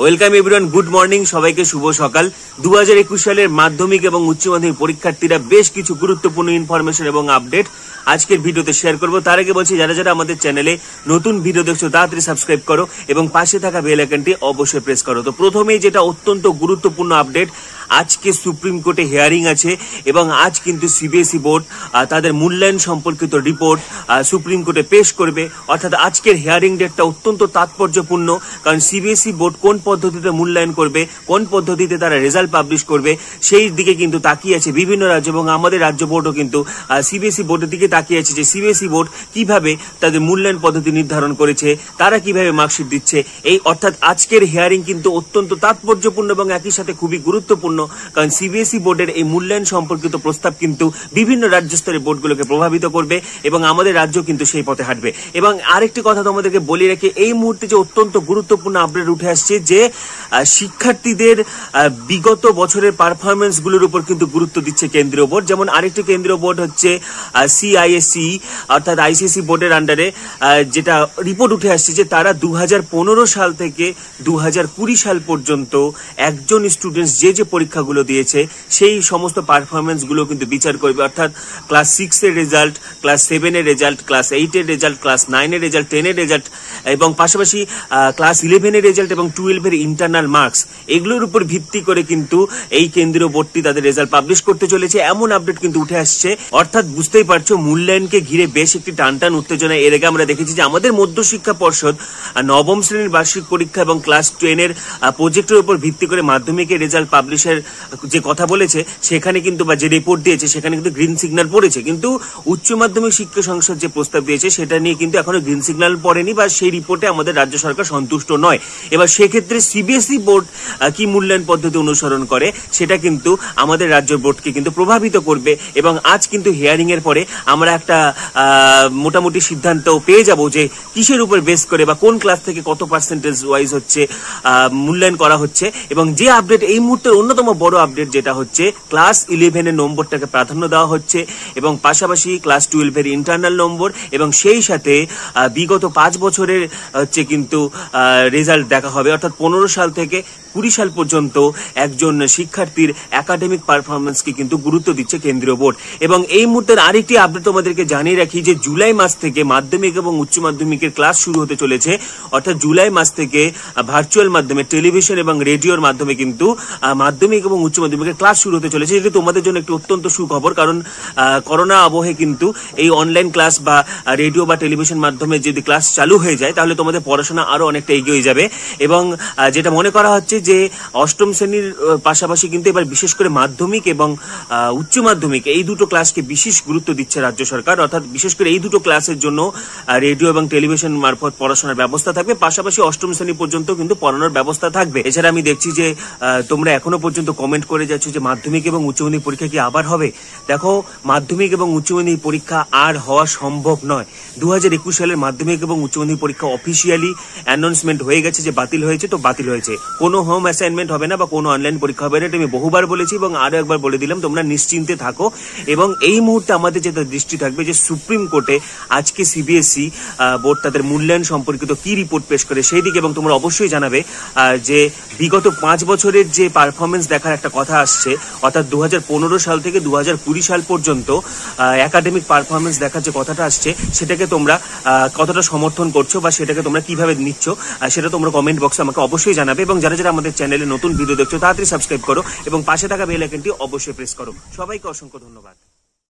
Welcome everyone, good morning সবাইকে, শুভ সকাল। 2021 সালের মাধ্যমিক এবং উচ্চ মাধ্যমিক পরীক্ষার্থীরা বেশ কিছু গুরুত্বপূর্ণ ইনফরমেশন এবং আপডেট আজকের ভিডিওতে শেয়ার করব। তার আগে বলছি, যারা যারা আমাদের চ্যানেলে নতুন ভিডিও দেখছো তাড়াতাড়ি সাবস্ক্রাইব করো এবং পাশে থাকা বেল আইকনটি অবশ্যই প্রেস করো। তো প্রথমেই যেটা অত্যন্ত গুরুত্বপূর্ণ আপডেট, আজকে সুপ্রিম কোর্টে হিয়ারিং আছে এবং আজ কিন্তু সিবিএসই বোর্ড তাদের মূল্যায়ন সম্পর্কিত রিপোর্ট সুপ্রিম কোর্টে পেশ করবে। অর্থাৎ আজকের হিয়ারিং ডেটটা অত্যন্ত তাৎপর্যপূর্ণ, কারণ সিবিএসই বোর্ড কোন পদ্ধতিতে মূল্যায়ন করবে, কোন পদ্ধতিতে তারা রেজাল্ট পাবলিশ করবে সেই দিকে কিন্তু তাকিয়ে আছে বিভিন্ন রাজ্য এবং আমাদের রাজ্য বোর্ডও কিন্তু সিবিএসই বোর্ডের দিকে তাকিয়ে আছে যে সিবিএসই বোর্ড কিভাবে তাদের মূল্যায়ন পদ্ধতি নির্ধারণ করেছে, তারা কিভাবে মার্কশিট দিচ্ছে। এই অর্থাৎ আজকের হিয়ারিং কিন্তু অত্যন্ত তাৎপর্যপূর্ণ এবং একই সাথে খুবই গুরুত্বপূর্ণ, কারণ সিবিএসই বোর্ডের এই মূল্যায়ন সম্পর্কিত প্রস্তাব কিন্তু বিভিন্ন রাজ্য স্তরের বোর্ডগুলোকে প্রভাবিত করবে এবং আমাদের রাজ্য কিন্তু সেই পথে হাঁটবে। এবং আরেকটি কথা তোমাদেরকে বলি রাখি, এই মুহূর্তে যে অত্যন্ত গুরুত্বপূর্ণ আপডেট উঠে আসছে যে শিক্ষার্থীদের বিগত বছরের পারফরমেন্স গুলোর উপর কিন্তু গুরুত্ব দিচ্ছে কেন্দ্রীয় বোর্ড। যেমন আরেকটি কেন্দ্রীয় বোর্ড হচ্ছে CISCE, অর্থাৎ আইসিএসই বোর্ডের আন্ডারে যেটা রিপোর্ট উঠে আসছে যে তারা 2015 সাল থেকে 2020 সাল পর্যন্ত একজন স্টুডেন্টস যে যে পরীক্ষাগুলো দিয়েছে সেই সমস্ত পারফরমেন্স গুলো কিন্তু বিচার করবে। অর্থাৎ ক্লাস 6 এর রেজাল্ট, ক্লাস 7 এর রেজাল্ট, ক্লাস 8 এর রেজাল্ট, ক্লাস 9 এর রেজাল্ট, 10 এর রেজাল্ট এবং পাশাপাশি ক্লাস 11 এর রেজাল্ট এবং 12 এর ইন্টারনাল মার্কস, এগুলোর উপর ভিত্তি করে কিন্তু এই কেন্দ্রীয় বোর্ডটি তাদের রেজাল্ট পাবলিশ করতে চলেছে, এমন আপডেট কিন্তু উঠে আসছে। অর্থাৎ বুঝতেই পারছো মূল্যায়নকে ঘিরে বেশ একটি টানটান উত্তেজনা এর আগে আমরা দেখেছি যে আমাদের মধ্যশিক্ষা পর্ষদ নবম শ্রেণীর বার্ষিক পরীক্ষা এবং ক্লাস 10 এর প্রজেক্টের উপর ভিত্তি করে মাধ্যমিকের রেজাল্ট পাবলিশের যে কথা বলেছে সেখানে কিন্তু, বা যে রিপোর্ট দিয়েছে সেখানে কিন্তু গ্রিন সিগন্যাল পড়েছে, কিন্তু উচ্চ মাধ্যমিক শিক্ষা সংসদ যে প্রস্তাব দিয়েছে সেটা নিয়ে কিন্তু এখনো গ্রিন সিগন্যাল পড়েনি বা সেই রিপোর্টে আমাদের রাজ্য সরকার সন্তুষ্ট নয়। এবার সেক্ষেত্রে সিবিএসই বোর্ড কি মূল্যায়ন পদ্ধতি অনুসরণ করে সেটা কিন্তু আমাদের রাজ্য বোর্ডকে কিন্তু প্রভাবিত করবে এবং আজ কিন্তু হিয়ারিং এর পরে আমরা একটা মোটামুটি সিদ্ধান্ত পেয়ে যাব যে কিসের উপর বেস করে বা কোন ক্লাস থেকে কত পার্সেন্টেজ ওয়াইজ হচ্ছে মূল্যায়ন করা হচ্ছে। এবং যে আপডেট এই মুহূর্তের অন্যতম বড় আপডেট যেটা হচ্ছে ক্লাস 11 এর নম্বরটাকে প্রাধান্য দেওয়া হচ্ছে এবং পাশাপাশি ক্লাস 12 এর ইন্টারনাল নম্বর এবং সেই সাথে বিগত 5 বছরের হচ্ছে কিন্তু রেজাল্ট দেখা হবে। অর্থাৎ 15 সাল থেকে 20 সাল পর্যন্ত একজন শিক্ষার্থীর একাডেমিক পারফরমেন্সকে কিন্তু গুরুত্ব দিচ্ছে কেন্দ্রীয় বোর্ড। এবং এই মুহূর্তের আরেকটি আপডেট তোমাদেরকে জানিয়ে রাখি যে জুলাই মাস থেকে মাধ্যমিক এবং উচ্চ মাধ্যমিকের ক্লাস শুরু হতে চলেছে। অর্থাৎ জুলাই মাস থেকে ভার্চুয়াল মাধ্যমে, টেলিভিশন এবং রেডিওর মাধ্যমে কিন্তু মাধ্যমিক এবং উচ্চ মাধ্যমিকের ক্লাস শুরু হতে চলেছে, যেটি তোমাদের জন্য একটি অত্যন্ত সুখবর, কারণ করোনা আবহে কিন্তু এই অনলাইন ক্লাস বা রেডিও বা টেলিভিশন মাধ্যমে যদি ক্লাস চালু হয়ে যায় তাহলে তোমাদের পড়াশোনা আরো অনেকটা এগিয়ে যাবে। এবং যেটা মনে করা হচ্ছে যে অষ্টম শ্রেণীর পাশাপাশি কিন্তু এবার বিশেষ করে মাধ্যমিক এবং উচ্চ মাধ্যমিক এই দুটো ক্লাসকে বিশেষ গুরুত্ব দিচ্ছে রাজ্য সরকার। অর্থাৎ বিশেষ করে এই দুটো ক্লাসের জন্য রেডিও এবং টেলিভিশন মারফত পড়াশোনার ব্যবস্থা থাকবে, পাশাপাশি অষ্টম শ্রেণী পর্যন্ত কিন্তু পড়ানোর ব্যবস্থা থাকবে। এছাড়া আমি দেখছি যে তোমরা এখনো পর্যন্ত কমেন্ট করে যাচ্ছ যে মাধ্যমিক এবং উচ্চ মাধ্যমিক পরীক্ষা কি আবার হবে? দেখো, মাধ্যমিক এবং উচ্চ মাধ্যমিক পরীক্ষা আর হওয়া সম্ভব নয়। 2021 সালের মাধ্যমিক এবং উচ্চ মাধ্যমিক পরীক্ষা অফিসিয়ালি অ্যানাউন্সমেন্ট হয়ে গেছে যে বাতিল হয়েছে, তো বাতিল হয়েছে। কোনো হোম অ্যাসাইনমেন্ট হবে না বা কোনো অনলাইন পরীক্ষা হবে না, এটা আমি বহুবার বলেছি এবং আরো একবার বলে দিলাম, তোমরা নিশ্চিন্তে থাকো। এবং এই মুহূর্তে আমাদের যেটা দৃষ্টি থাকবে যে সুপ্রিম কোর্টে আজকে সিবিএসই বোর্ড তাদের মূল্যায়ন সম্পর্কিত কি রিপোর্ট পেশ করে সেই দিকে, এবং তোমরা অবশ্যই জানাবে যে বিগত 5 বছরের যে পারফরমেন্স দেখার একটা কথা আসছে, অর্থাৎ 2015 সাল থেকে 2020 সাল পর্যন্ত একাডেমিক পারফরমেন্স দেখার যে কথাটা আসছে সেটাকে তোমরা কতটা সমর্থন করছো বা সেটাকে তোমরা কিভাবে নিচ্ছ সেটা তোমরা কমেন্ট বক্সে আমাকে অবশ্যই জানাবে। এবং যারা যারা আমাদের চ্যানেলে নতুন ভিডিও দেখছো তাড়াতাড়ি সাবস্ক্রাইব করো এবং পাশে থাকা বেল আইকনটি অবশ্যই প্রেস করো। সবাইকে অসংখ্য ধন্যবাদ।